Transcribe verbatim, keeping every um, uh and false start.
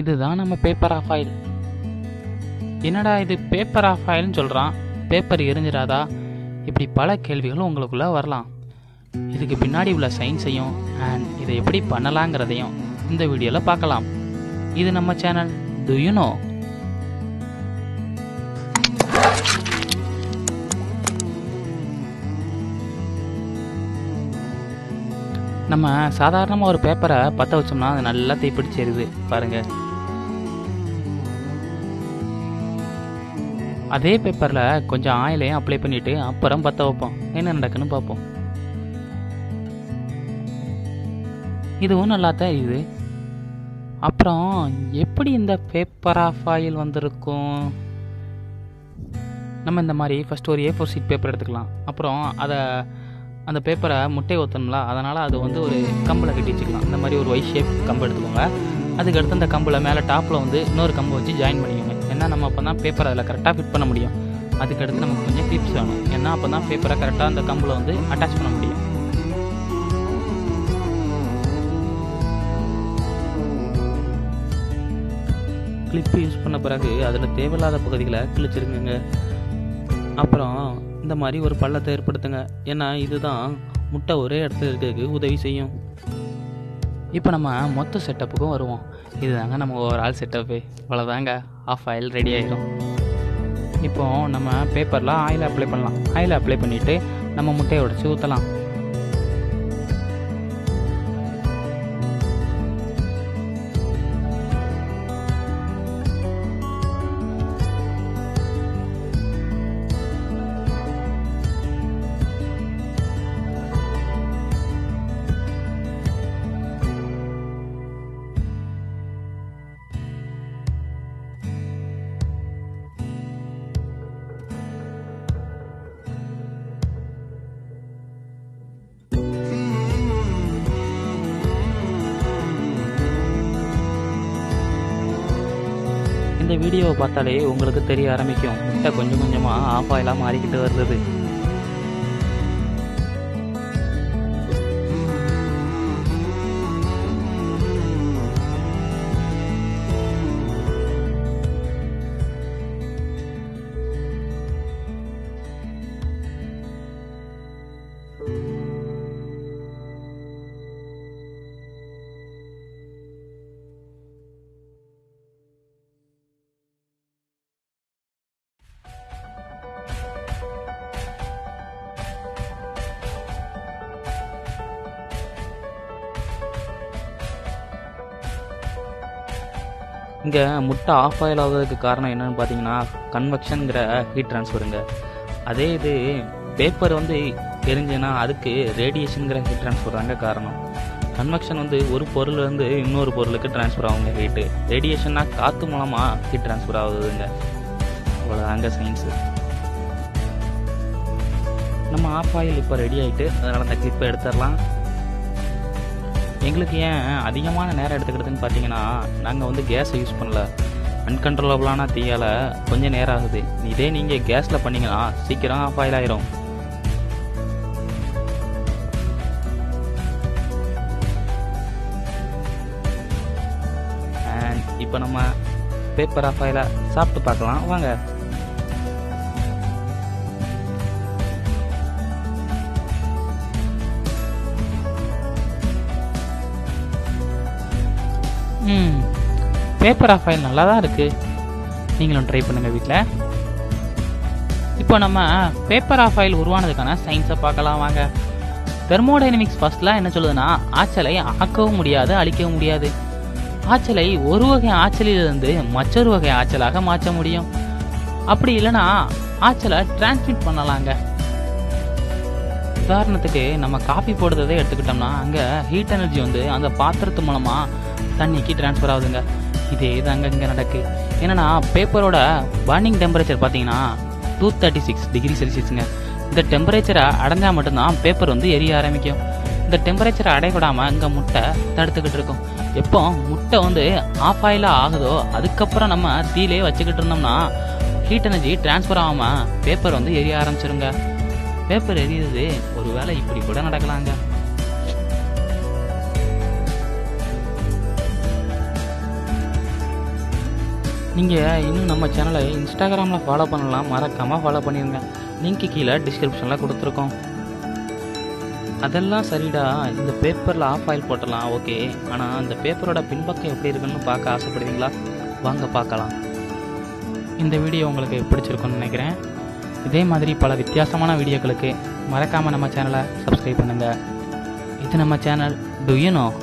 இதுதான் நம்ம paper of oil. என்னடா இது பேப்பர் ஆஃப் ஆயில்னு சொல்கிறான், பேப்பர் எரிஞ்சிடாதா? இப்படி பல கேள்விகளும் உங்களுக்குள்ளே வரலாம். இதுக்கு பின்னாடி உள்ள சயின்ஸையும் அண்ட் இதை எப்படி பண்ணலாங்கிறதையும் இந்த வீடியோவில் பார்க்கலாம். இது நம்ம சேனல் Do You Know. நம்ம சாதாரணமாக ஒரு பேப்பரை பற்ற வச்சோம்னா அது நல்லா தீப்பிடிச்சு எரியுது பாருங்கள். அதே பேப்பரில் கொஞ்சம் ஆயிலையும் அப்ளை பண்ணிவிட்டு அப்புறம் பற்ற வைப்போம், என்ன நடக்குன்னு பார்ப்போம். இதுவும் நல்லா தான் எரியுது. அப்புறம் எப்படி இந்த பேப்பர் ஆஃப் ஆயில் வந்திருக்கும்? நம்ம இந்த மாதிரி ஃபஸ்ட் ஒரு ஏ ஃபோர் ஷீட் பேப்பர் எடுத்துக்கலாம். அப்புறம் அதை அந்த பேப்பரை முட்டை ஊற்றணும்ல, அதனால் அது வந்து ஒரு கம்பில் கட்டி வச்சுக்கலாம். இந்த மாதிரி ஒரு ஒய் ஷேப் கம்பு எடுத்துக்கோங்க. அதுக்கடுத்து அந்த கம்பில் மேலே டாப்பில் வந்து இன்னொரு கம்பை வச்சு ஜாயின் பண்ணிக்கோங்க. ஏன்னா நம்ம அப்போ தான் பேப்பரை அதில் கரெக்டாக ஃபிட் பண்ண முடியும். அதுக்கடுத்து நமக்கு கொஞ்சம் கிளிப்ஸ் வேணும், ஏன்னா அப்போ தான் பேப்பரை கரெக்டாக அந்த கம்பில் வந்து அட்டாச் பண்ண முடியும். கிளிப்பு யூஸ் பண்ண பிறகு அதில் தேவையில்லாத பகுதிகளை கிழிச்சிருக்குங்க. அப்புறம் இந்த மாதிரி ஒரு பள்ளத்தை ஏற்படுத்துங்க, ஏன்னா இதுதான் முட்டை ஒரே இடத்துல இருக்கிறதுக்கு உதவி செய்யும். இப்போ நம்ம மொத்த செட்டப்புக்கும் வருவோம். இதுதாங்க நம்ம ஒரு ஆள் செட்டப்பு. அவ்வளோதாங்க, ஆஃப் ஆயில் ரெடி ஆகிடும். இப்போ நம்ம பேப்பரில் ஆயில் அப்ளை பண்ணலாம். ஆயில் அப்ளை பண்ணிவிட்டு நம்ம முட்டையை உடச்சி ஊற்றலாம். இந்த வீடியோவை பார்த்தாலே உங்களுக்கு தெரிய ஆரம்பிக்கும் முட்டை கொஞ்சம் கொஞ்சமாக ஆஃப் ஆயிலாக மாறிக்கிட்டு வருது. இங்கே முட்டை ஆஃப் ஆயில் ஆகுறதுக்கு காரணம் என்னென்னு பார்த்தீங்கன்னா கன்வெக்ஷனுங்கிற ஹீட் ட்ரான்ஸ்ஃபருங்க. அதே இது பேப்பர் வந்து எரிஞ்சுன்னா அதுக்கு ரேடியேஷனுங்கிற ஹீட் ட்ரான்ஸ்ஃபர் தாங்க காரணம். கன்வெக்ஷன் வந்து ஒரு பொருள்லேருந்து இன்னொரு பொருளுக்கு ட்ரான்ஸ்ஃபர் ஆகுங்க ஹீட்டு. ரேடியேஷன்னா காற்று மூலமாக ஹீட் ட்ரான்ஸ்ஃபர் ஆகுதுங்க. அவ்வளோதாங்க சயின்ஸு. நம்ம ஆஃப் ஆயில் இப்போ ரெடி ஆகிட்டு அதனால் அந்த கிளிப்பை எடுத்துடலாம். எங்களுக்கு ஏன் அதிகமான நேரம் எடுத்துக்கிறதுன்னு பார்த்தீங்கன்னா நாங்கள் வந்து கேஸை யூஸ் பண்ணல. அன்கண்ட்ரோலபுளான தீயால் கொஞ்சம் நேரம் ஆகுது. இதே நீங்கள் கேஸில் பண்ணிங்கன்னா சீக்கிரம் ஆஃப் ஆயில் ஆயிரும். அண்ட் இப்போ நம்ம பேப்பர் ஆஃப் ஆயிலை சாப்பிட்டு பார்க்கலாம் வாங்க. ம் பேப்பர் ஆஃப் ஆயில் நல்லா தான் இருக்குது. நீங்களும் ட்ரை பண்ணுங்கள் வீட்டில். இப்போ நம்ம பேப்பர் ஆஃப் ஆயில் உருவானதுக்கான சயின்ஸை பார்க்கலாம் வாங்க. தெர்மோடைனமிக்ஸ் ஃபர்ஸ்ட்லாம் என்ன சொல்லுதுன்னா, ஆற்றலை ஆக்கவும் முடியாது அழிக்கவும் முடியாது. ஆற்றலை ஒரு வகை ஆற்றலிலிருந்து மற்றொரு வகை ஆற்றலாக மாற்ற முடியும். அப்படி இல்லைன்னா ஆற்றலை டிரான்ஸ்மிட் பண்ணலாங்க. உதாரணத்துக்கு நம்ம காஃபி போடுறதே எடுத்துக்கிட்டோம்னா அங்கே ஹீட் எனர்ஜி வந்து அந்த பாத்திரத்து மூலமாக தண்ணிக்கு டிரான்ஸ்ஃபர் ஆகுதுங்க. இதே தாங்க இங்கே நடக்கு. என்னென்னா பேப்பரோட பர்னிங் டெம்பரேச்சர் பார்த்தீங்கன்னா டூ தேர்ட்டி சிக்ஸ் டிகிரி செல்சியஸுங்க. இந்த டெம்பரேச்சரை அடைஞ்சால் மட்டும்தான் பேப்பர் வந்து எரிய ஆரம்பிக்கும். இந்த டெம்பரேச்சரை அடையப்படாமல் இங்கே முட்டை தடுத்துக்கிட்டு இருக்கும். எப்போ முட்டை வந்து ஆஃப் ஆயிலாக ஆகுதோ அதுக்கப்புறம் நம்ம தீலே வச்சுக்கிட்டு இருந்தோம்னா ஹீட் எனர்ஜி டிரான்ஸ்ஃபர் ஆகாமல் பேப்பர் வந்து எரிய ஆரம்பிச்சிருங்க. பேப்பர் எரியுது ஒரு வேளை இப்படி கூட நடக்கலாங்க. நீங்கள் இன்னும் நம்ம சேனலை இன்ஸ்டாகிராமில் ஃபாலோ பண்ணலாம், மறக்காமல் ஃபாலோ பண்ணிடுங்க. லிங்க்கு கீழே டிஸ்கிரிப்ஷனில் கொடுத்துருக்கோம். அதெல்லாம் சரிடா, இந்த பேப்பரில் ஆஃப் ஆயில் போட்டலாம் ஓகே. ஆனால் அந்த பேப்பரோட பின்பக்கம் எப்படி இருக்குன்னு பார்க்க ஆசைப்படுவீங்களா? வாங்க பார்க்கலாம். இந்த வீடியோ உங்களுக்கு பிடிச்சிருக்குன்னு நினைக்கிறேன். இதே மாதிரி பல வித்தியாசமான வீடியோக்களுக்கு மறக்காமல் நம்ம சேனலை சப்ஸ்கிரைப் பண்ணுங்கள். இது நம்ம சேனல் Do You Know.